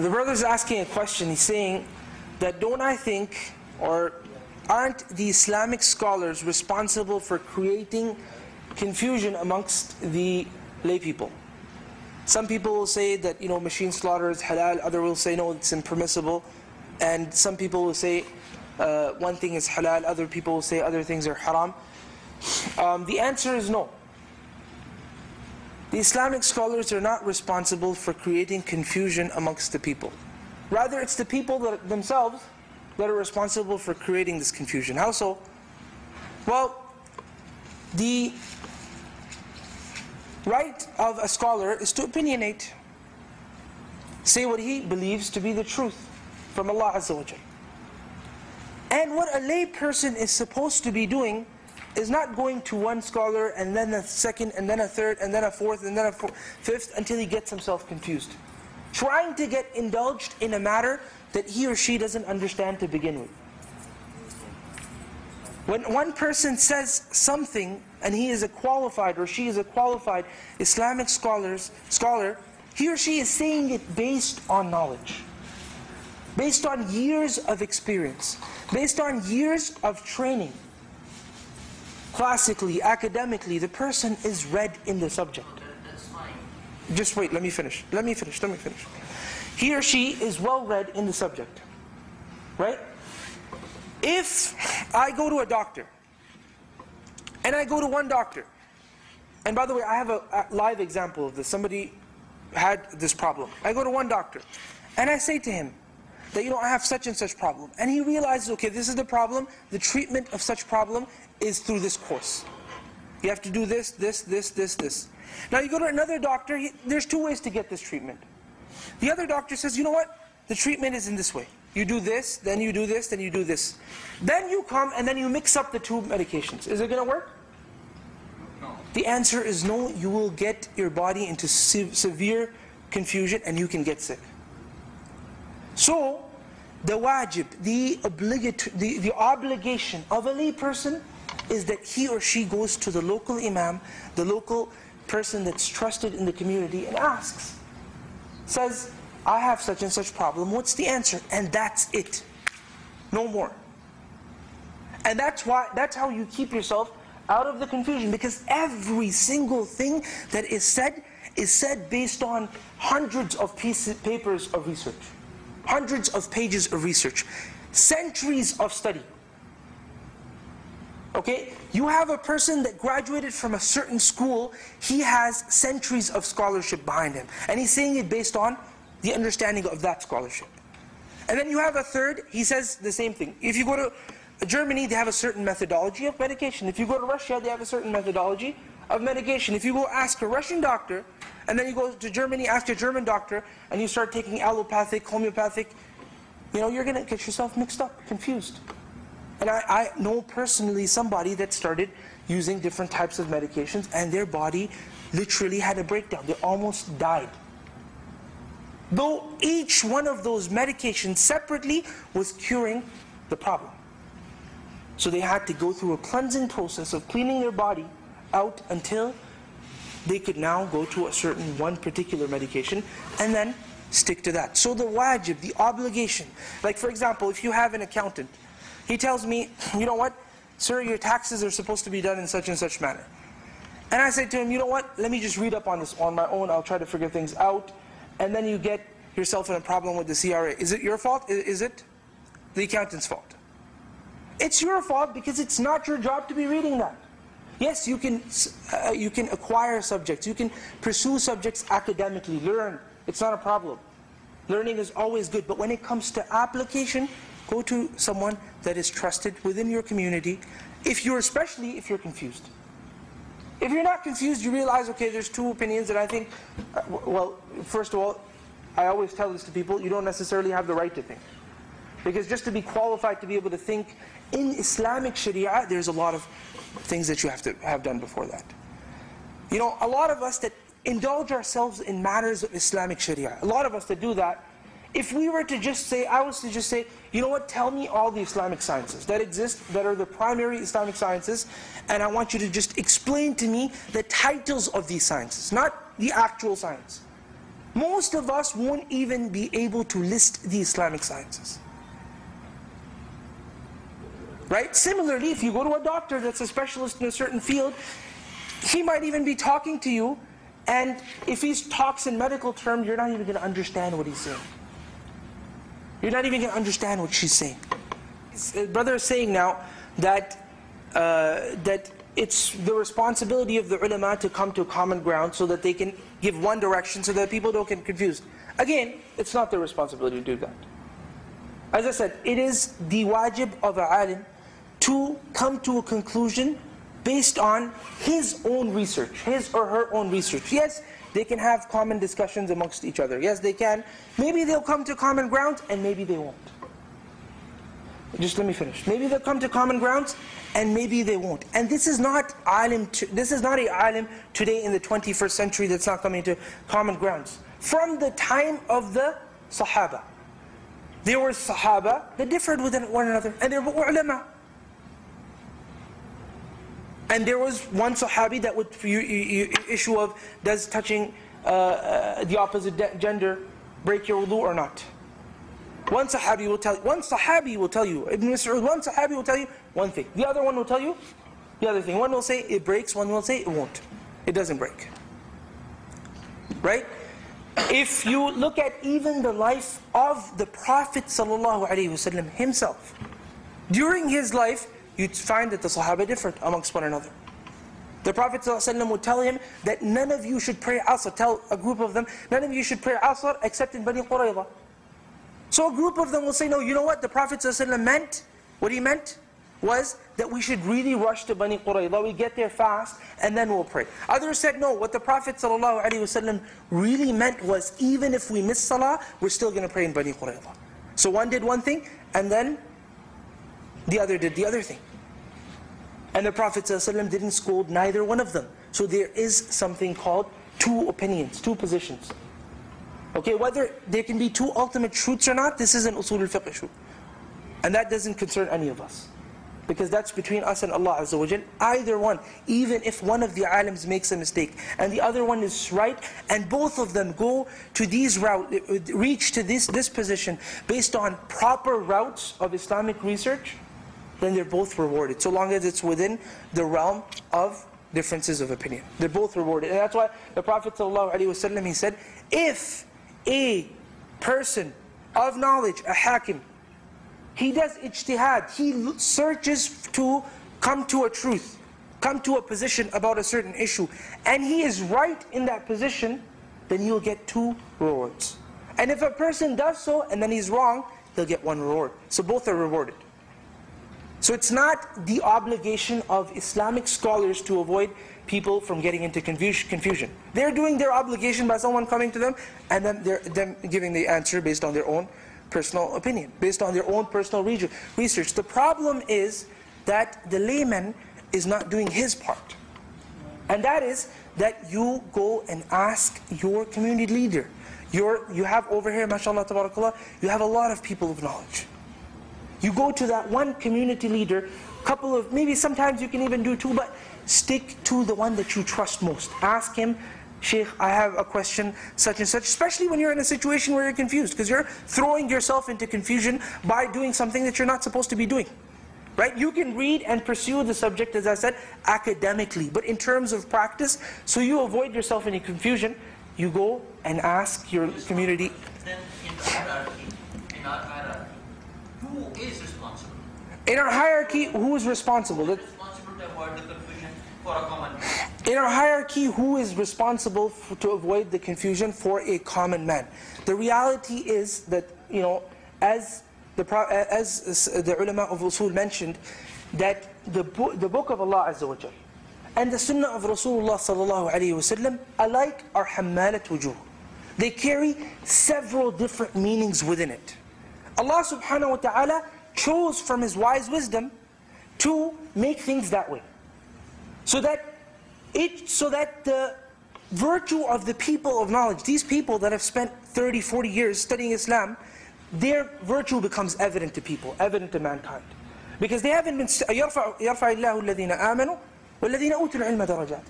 The brother is asking a question. He's saying that don't I think, or aren't the Islamic scholars responsible for creating confusion amongst the lay people? Some people will say that, you know, machine slaughter is halal, others will say no, it's impermissible, and some people will say one thing is halal, other people will say other things are haram. The answer is no. The Islamic scholars are not responsible for creating confusion amongst the people. Rather, it's the people that themselves that are responsible for creating this confusion. How so? Well, the right of a scholar is to opinionate, say what he believes to be the truth from Allah Azza wa Jalla. And what a lay person is supposed to be doing is not going to one scholar and then a second and then a third and then a fourth and then a fifth until he gets himself confused, trying to get indulged in a matter that he or she doesn't understand to begin with. When one person says something and he is a qualified or she is a qualified Islamic scholar, he or she is saying it based on knowledge, based on years of experience, based on years of training. Classically, academically, the person is read in the subject. Just wait, let me finish. He or she is well read in the subject, right? If I go to a doctor, and I go to one doctor, and by the way, I have a live example of this. Somebody had this problem. I go to one doctor, and I say to him that, you know, I have such and such problem. And he realizes, okay, this is the problem. The treatment of such problem is through this course. You have to do this, this, this, this, this. Now you go to another doctor, there's two ways to get this treatment. The other doctor says, you know what? The treatment is in this way. You do this, then you do this, then you do this. Then you come and then you mix up the two medications. Is it going to work? No. The answer is no. You will get your body into severe confusion and you can get sick. So, the wajib, the obligation of a lay person is that he or she goes to the local imam, the local person that's trusted in the community, and asks, says, I have such and such problem, what's the answer? And that's it. No more. And that's how you keep yourself out of the confusion, because every single thing that is said based on hundreds of papers of research, hundreds of pages of research, centuries of study. Okay, you have a person that graduated from a certain school, he has centuries of scholarship behind him, and he's saying it based on the understanding of that scholarship. And then you have a third, he says the same thing. If you go to Germany, they have a certain methodology of medication. If you go to Russia, they have a certain methodology of medication. If you go ask a Russian doctor, and then you go to Germany, ask a German doctor, and you start taking allopathic, homeopathic, you know, you're going to get yourself mixed up, confused. And I know personally somebody that started using different types of medications, and their body literally had a breakdown. They almost died. Though each one of those medications separately was curing the problem. So they had to go through a cleansing process of cleaning their body out until they could now go to a certain one particular medication and then stick to that. So the wajib, the obligation, like for example, if you have an accountant, he tells me, you know what, sir, your taxes are supposed to be done in such and such manner. And I say to him, you know what, let me just read up on this on my own, I'll try to figure things out. And then you get yourself in a problem with the CRA. Is it your fault? Is it the accountant's fault? It's your fault because it's not your job to be reading that. Yes, you can acquire subjects, you can pursue subjects academically, learn, it's not a problem. Learning is always good, but when it comes to application, go to someone that is trusted within your community, especially if you're confused. If you're not confused, you realize, okay, there's two opinions, and I think, well, first of all, I always tell this to people, you don't necessarily have the right to think. Because just to be qualified to be able to think in Islamic Sharia, there's a lot of things that you have to have done before that. You know, a lot of us that indulge ourselves in matters of Islamic Sharia, a lot of us that do that, if we were to just say, I was to just say, you know what, tell me all the Islamic sciences that exist, that are the primary Islamic sciences, and I want you to just explain to me the titles of these sciences, not the actual science. Most of us won't even be able to list the Islamic sciences. Right? Similarly, if you go to a doctor that's a specialist in a certain field, he might even be talking to you, and if he talks in medical terms, you're not even going to understand what he's saying. You're not even going to understand what she's saying. Brother is saying now that it's the responsibility of the ulama to come to a common ground so that they can give one direction so that people don't get confused. Again, it's not their responsibility to do that. As I said, it is the wajib of an alim to come to a conclusion based on his own research, his or her own research. Yes, they can have common discussions amongst each other. Yes, they can. Maybe they'll come to common ground and maybe they won't. Just let me finish. Maybe they'll come to common grounds and maybe they won't. And this is not alim. This is not an alim today in the 21st century that's not coming to common grounds. From the time of the Sahaba, there were Sahaba that differed with one another, and there were ulama. And there was one Sahabi that would issue of, does touching the opposite gender break your wudu or not? One Sahabi will tell you, Ibn Mas'ud, one Sahabi will tell you one thing. The other one will tell you the other thing. One will say it breaks, one will say it won't. It doesn't break. Right? If you look at even the life of the Prophet Sallallahu Alaihi Wasallam himself, during his life, you'd find that the Sahaba differed amongst one another. The Prophet Sallallahu Alaihi Wasallam would tell him that none of you should pray Asr, tell a group of them, none of you should pray Asr except in Banu Qurayza. So a group of them will say, no, you know what the Prophet Sallallahu Alaihi Wasallam meant? What he meant was that we should really rush to Bani Qurayza, we get there fast, and then we'll pray. Others said, no, what the Prophet ﷺ really meant was, even if we miss Salah, we're still going to pray in Bani Qurayza. So one did one thing, and then the other did the other thing. And the Prophet ﷺ didn't scold neither one of them. So there is something called two opinions, two positions. Okay, whether there can be two ultimate truths or not, this is an usul al-fiqh issue. And that doesn't concern any of us, because that's between us and Allah Azza wa Jalla. Either one, even if one of the alims makes a mistake and the other one is right, and both of them go to these routes, reach to this position based on proper routes of Islamic research, then they're both rewarded, so long as it's within the realm of differences of opinion. They're both rewarded. And that's why the Prophet Sallallahu Alaihi Wasallam, he said, if a person of knowledge, a hakim, he does ijtihad, he searches to come to a truth, come to a position about a certain issue, and he is right in that position, then you'll get two rewards. And if a person does so and then he's wrong, they'll get one reward. So both are rewarded. So it's not the obligation of Islamic scholars to avoid people from getting into confusion. They're doing their obligation by someone coming to them and then them giving the answer based on their own personal opinion, based on their own personal research. The problem is that the layman is not doing his part. And that is that you go and ask your community leader. You have over here, mashallah Tabarakallah, you have a lot of people of knowledge. You go to that one community leader, couple of, maybe sometimes you can even do two, but stick to the one that you trust most. Ask him, Sheikh, I have a question, such and such, especially when you're in a situation where you're confused, because you're throwing yourself into confusion by doing something that you're not supposed to be doing. Right? You can read and pursue the subject, as I said, academically, but in terms of practice, so you avoid yourself any confusion, you go and ask your community. Then in our hierarchy, who is responsible? In our hierarchy, who is responsible? Who is responsible to avoid the confusion for a common man? In our hierarchy, who is responsible to avoid the confusion for a common man? The reality is that, you know, as the ulama of usul mentioned, that the book of Allah Azza wa Jalla and the sunnah of Rasulullah sallallahu alaihi wasallam alike are hamalat wujuh. They carry several different meanings within it. Allah Subhanahu wa Ta'ala chose from His wise wisdom to make things that way, so that the virtue of the people of knowledge, these people that have spent 30, 40 years studying Islam, their virtue becomes evident to people, evident to mankind. Because they haven't been... يَرْفَعِ اللَّهُ الَّذِينَ آمَنُوا وَالَّذِينَ أُوتُوا الْعِلْمَ دَرَجَاتٍ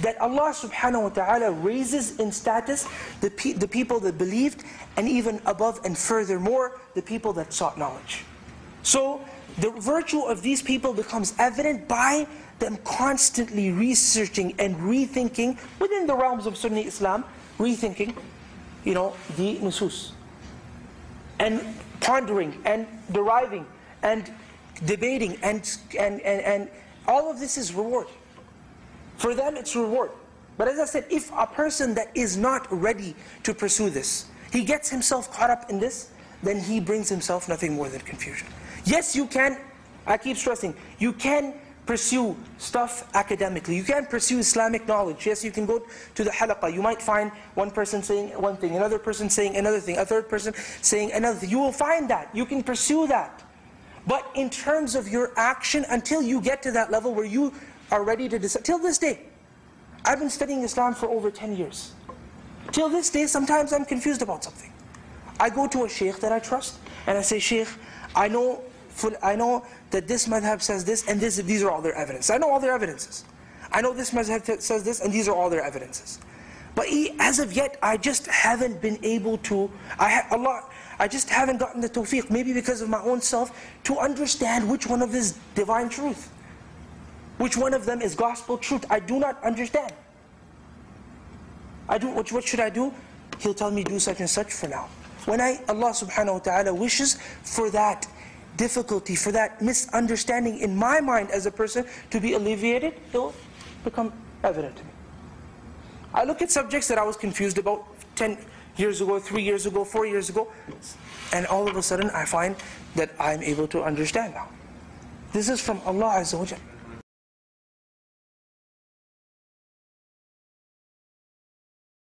that Allah Subhanahu wa Ta'ala raises in status the people that believed, and even above and furthermore, the people that sought knowledge. So the virtue of these people becomes evident by them constantly researching and rethinking within the realms of Sunni Islam, rethinking, you know, the nusus, and pondering and deriving and debating and all of this is reward. For them it's reward. But as I said, if a person that is not ready to pursue this, he gets himself caught up in this, then he brings himself nothing more than confusion. Yes, you can, I keep stressing, you can pursue stuff academically. You can pursue Islamic knowledge. Yes, you can go to the halaqah. You might find one person saying one thing, another person saying another thing, a third person saying another thing. You will find that. You can pursue that. But in terms of your action, until you get to that level where you are ready to decide, till this day, I've been studying Islam for over 10 years. Till this day, sometimes I'm confused about something. I go to a Sheikh that I trust, and I say, Sheikh, I know that this madhab says this, and this, these are all their evidences. I know all their evidences. I know this madhab says this, and these are all their evidences. But as of yet, I just haven't been able to, I just haven't gotten the tawfiq, maybe because of my own self, to understand which one of this is divine truth. Which one of them is gospel truth. I do not understand. What should I do? He'll tell me, do such and such for now. When Allah subhanahu wa ta'ala wishes for that difficulty, for that misunderstanding in my mind as a person to be alleviated, it will become evident to me. I look at subjects that I was confused about 10 years ago, 3 years ago, 4 years ago, and all of a sudden I find that I'm able to understand now. This is from Allah Azza wa Jalla.